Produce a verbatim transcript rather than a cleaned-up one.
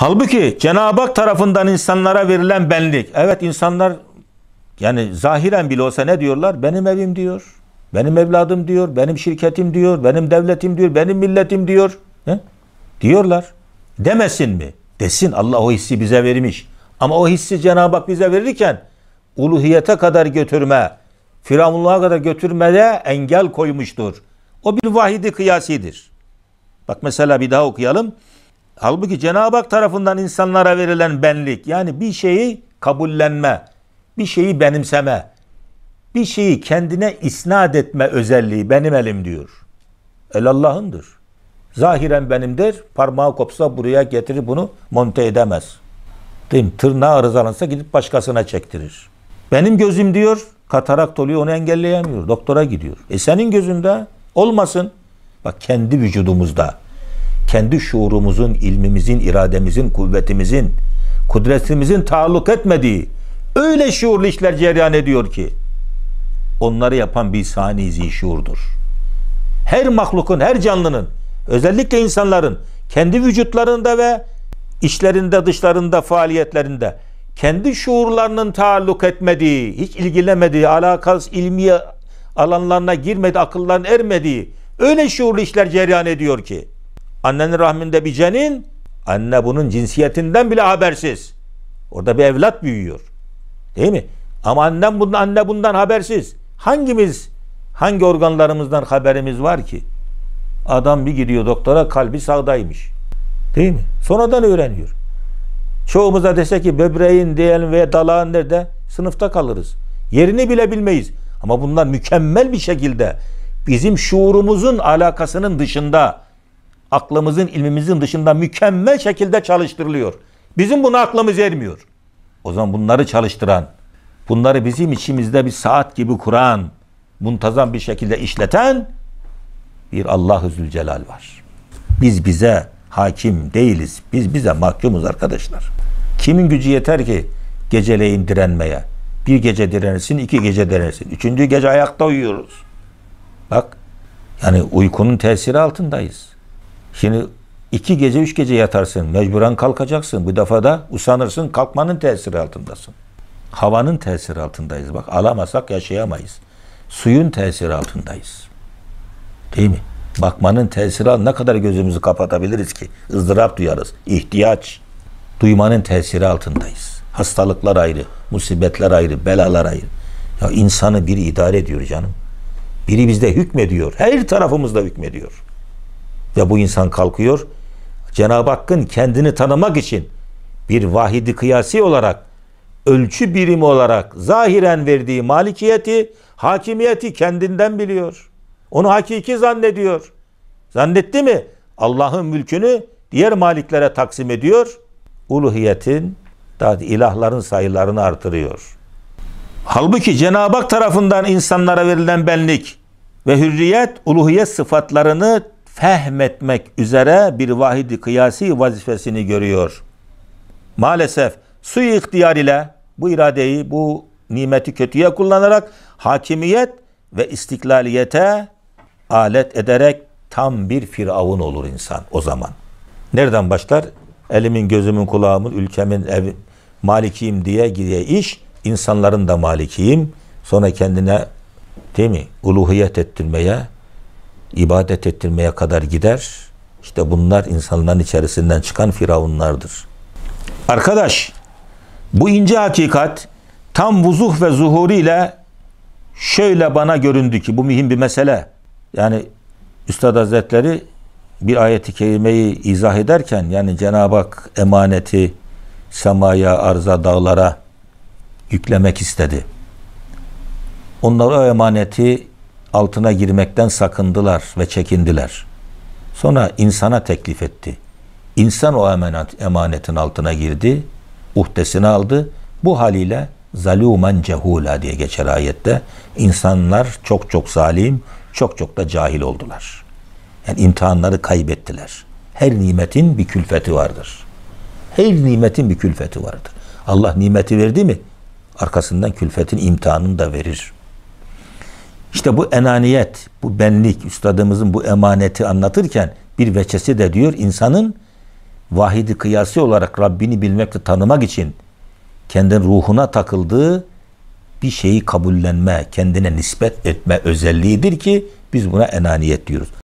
Halbuki Cenab-ı Hak tarafından insanlara verilen benlik. Evet, insanlar yani zahiren bile olsa ne diyorlar? Benim evim diyor, benim evladım diyor, benim şirketim diyor, benim devletim diyor, benim milletim diyor. He? Diyorlar. Demesin mi? Desin. Allah o hissi bize vermiş. Ama o hissi Cenab-ı Hak bize verirken uluhiyete kadar götürme, firavunluğa kadar götürmede engel koymuştur. O bir vahidi kıyasidir. Bak mesela bir daha okuyalım. Halbuki Cenab-ı Hak tarafından insanlara verilen benlik, yani bir şeyi kabullenme, bir şeyi benimseme, bir şeyi kendine isnat etme özelliği benim elim diyor. El Allah'ındır. Zahiren benimdir. Parmağı kopsa buraya getirir, bunu monte edemez. Değil mi? Tırnağı arızalansa gidip başkasına çektirir. Benim gözüm diyor, katarakt oluyor, onu engelleyemiyor. Doktora gidiyor. E senin gözünde olmasın. Bak kendi vücudumuzda, kendi şuurumuzun, ilmimizin, irademizin, kuvvetimizin, kudretimizin taalluk etmediği öyle şuurlu işler cereyan ediyor ki onları yapan bir sani zişuurdur. Her mahlukun, her canlının, özellikle insanların kendi vücutlarında ve işlerinde, dışlarında, faaliyetlerinde kendi şuurlarının taalluk etmediği, hiç ilgilenmediği, alakasız ilmi alanlarına girmediği, akılların ermediği öyle şuurlu işler cereyan ediyor ki annenin rahminde bir cenin, anne bunun cinsiyetinden bile habersiz. Orada bir evlat büyüyor. Değil mi? Ama annem bundan, anne bundan habersiz. Hangimiz, hangi organlarımızdan haberimiz var ki? Adam bir gidiyor doktora, kalbi sağdaymış. Değil mi? Sonradan öğreniyor. Çoğumuza dese ki böbreğin diyelim veya dalağın nerede? Sınıfta kalırız. Yerini bile bilmeyiz. Ama bunlar mükemmel bir şekilde bizim şuurumuzun alakasının dışında, aklımızın, ilmimizin dışında mükemmel şekilde çalıştırılıyor. Bizim buna aklımız ermiyor. O zaman bunları çalıştıran, bunları bizim içimizde bir saat gibi kuran, muntazam bir şekilde işleten bir Allah-u Zülcelal var. Biz bize hakim değiliz. Biz bize mahkumuz arkadaşlar. Kimin gücü yeter ki geceleyin direnmeye? Bir gece direnirsin, iki gece direnirsin. Üçüncü gece ayakta uyuyoruz. Bak, yani uykunun tesiri altındayız. Şimdi iki gece, üç gece yatarsın. Mecburen kalkacaksın. Bu defa da usanırsın. Kalkmanın tesiri altındasın. Havanın tesiri altındayız. Bak, alamasak yaşayamayız. Suyun tesiri altındayız. Değil mi? Bakmanın tesiri altında ne kadar gözümüzü kapatabiliriz ki? Izdırap duyarız. İhtiyaç. Duymanın tesiri altındayız. Hastalıklar ayrı, musibetler ayrı, belalar ayrı. Ya insanı biri idare ediyor canım. Biri bizde hükmediyor. Her tarafımızda hükmediyor. Ve bu insan kalkıyor, Cenab-ı Hakk'ın kendini tanımak için bir vahidi kıyasi olarak, ölçü birimi olarak zahiren verdiği malikiyeti, hakimiyeti kendinden biliyor. Onu hakiki zannediyor. Zannetti mi? Allah'ın mülkünü diğer maliklere taksim ediyor. Uluhiyetin, daha ilahların sayılarını artırıyor. Halbuki Cenab-ı Hak tarafından insanlara verilen benlik ve hürriyet, uluhiyet sıfatlarını fehmetmek üzere bir vahidi kıyasi vazifesini görüyor. Maalesef suyu ihtiyar ile bu iradeyi, bu nimeti kötüye kullanarak hakimiyet ve istiklaliyete alet ederek tam bir firavun olur insan o zaman. Nereden başlar? Elimin, gözümün, kulağımın, ülkemin, evim, malikiyim diye gidiyor iş. İnsanların da malikiyim. Sonra kendine, değil mi, uluhiyet ettirmeye, ibadet ettirmeye kadar gider. İşte bunlar insanların içerisinden çıkan firavunlardır. Arkadaş, bu ince hakikat tam vuzuh ve zuhuriyle şöyle bana göründü ki bu mühim bir mesele. Yani Üstad Hazretleri bir ayeti kerimeyi izah ederken, yani Cenab-ı Hak emaneti semaya, arza, dağlara yüklemek istedi. Onlar o emaneti altına girmekten sakındılar ve çekindiler. Sonra insana teklif etti. İnsan o emanet, emanetin altına girdi, uhdesini aldı. Bu haliyle zalumen cehula diye geçer ayette. İnsanlar çok çok zalim, çok çok da cahil oldular. Yani imtihanları kaybettiler. Her nimetin bir külfeti vardır. Her nimetin bir külfeti vardır. Allah nimeti verdi mi, arkasından külfetin imtihanını da verir. İşte bu enaniyet, bu benlik, üstadımızın bu emaneti anlatırken bir veçesi de diyor, insanın vahidi kıyasi olarak Rabbini bilmek ve tanımak için kendin ruhuna takıldığı bir şeyi kabullenme, kendine nispet etme özelliğidir ki biz buna enaniyet diyoruz.